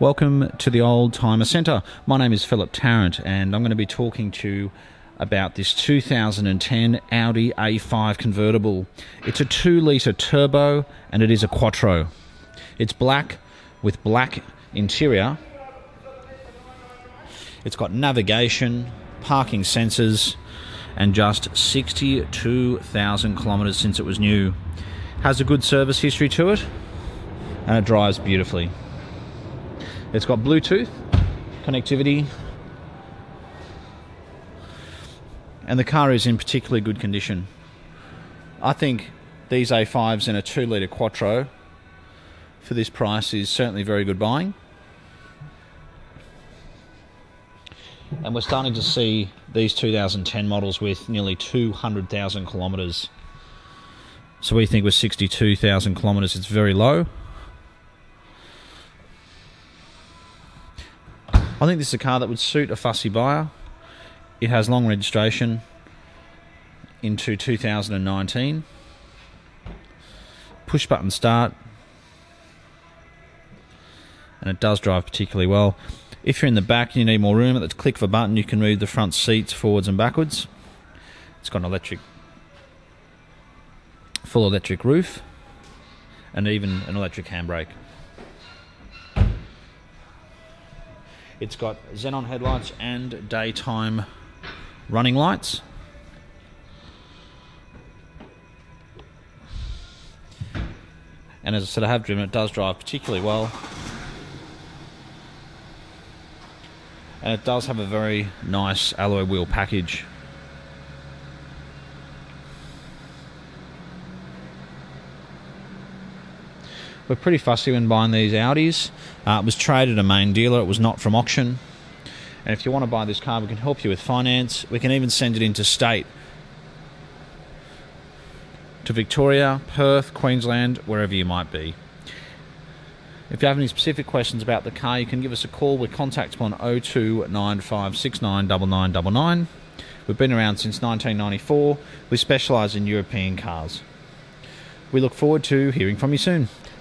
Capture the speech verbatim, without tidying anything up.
Welcome to the Old Timer Centre. My name is Philip Tarrant and I'm going to be talking to you about this two thousand ten Audi A five convertible. It's a two litre turbo and it is a Quattro. It's black with black interior. It's got navigation, parking sensors and just sixty-two thousand kilometres since it was new. Has a good service history to it and it drives beautifully. It's got Bluetooth connectivity and the car is in particularly good condition. I think these A fives and a two litre Quattro for this price is certainly very good buying. And we're starting to see these two thousand ten models with nearly two hundred thousand kilometres. So we think with sixty-two thousand kilometres it's very low. I think this is a car that would suit a fussy buyer. It has long registration into two thousand nineteen. Push button start. And it does drive particularly well. If you're in the back and you need more room, at the click of a button you can move the front seats forwards and backwards. It's got an electric, full electric roof and even an electric handbrake. It's got xenon headlights and daytime running lights. And as I said, I have driven it, does drive particularly well. And it does have a very nice alloy wheel package. We're pretty fussy when buying these Audis. Uh, it was traded at a main dealer, it was not from auction. And if you want to buy this car, we can help you with finance. We can even send it into state. To Victoria, Perth, Queensland, wherever you might be. If you have any specific questions about the car, you can give us a call. We're contactable on oh two nine five six nine nine nine nine nine. We've been around since nineteen ninety-four. We specialise in European cars. We look forward to hearing from you soon.